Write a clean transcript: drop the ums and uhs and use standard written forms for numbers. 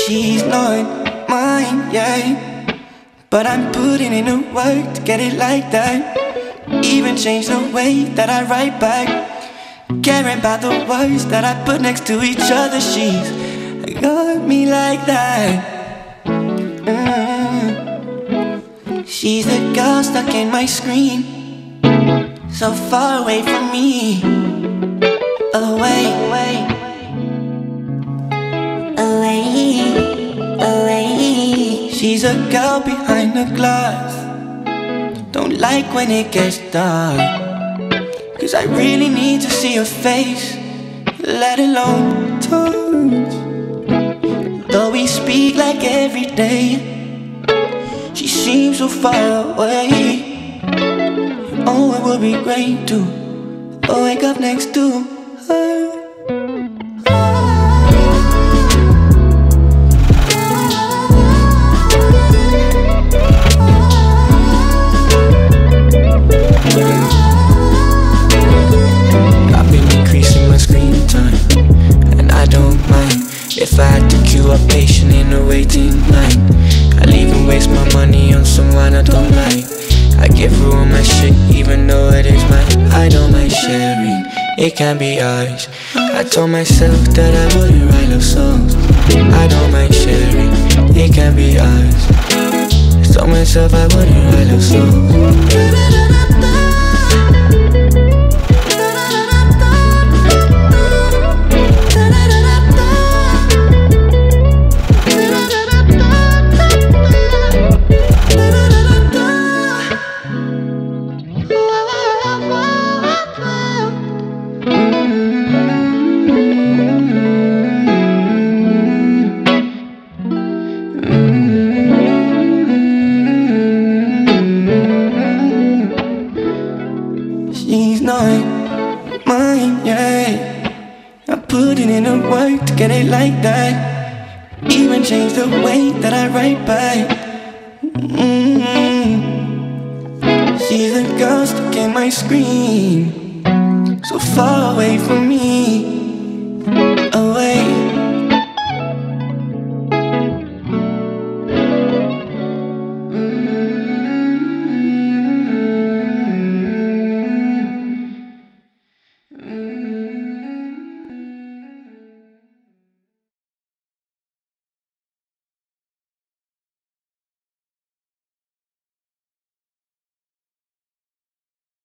She's not mine, yeah, but I'm putting in the work to get it like that. Even change the way that I write back, caring about the words that I put next to each other. She's got me like that. She's the girl stuck in my screen, so far away from me. Away, away, away. She's a girl behind the glass. Don't like when it gets dark, 'cause I really need to see her face, let alone touch. Though we speak like every day, she seems so far away. Oh, it would be great to wake up next to her. If I had to queue up patient in a waiting line, I'd even waste my money on someone I don't like. I give her all my shit even though it is mine. I don't mind sharing, it can be ours. I told myself that I wouldn't write love songs. I don't mind sharing, it can be ours. I told myself I wouldn't write love songs. She's not mine, yeah. I'm putting in the work to get it like that. Even change the way that I write back. She's a girl stuck in my screen, so far away from me.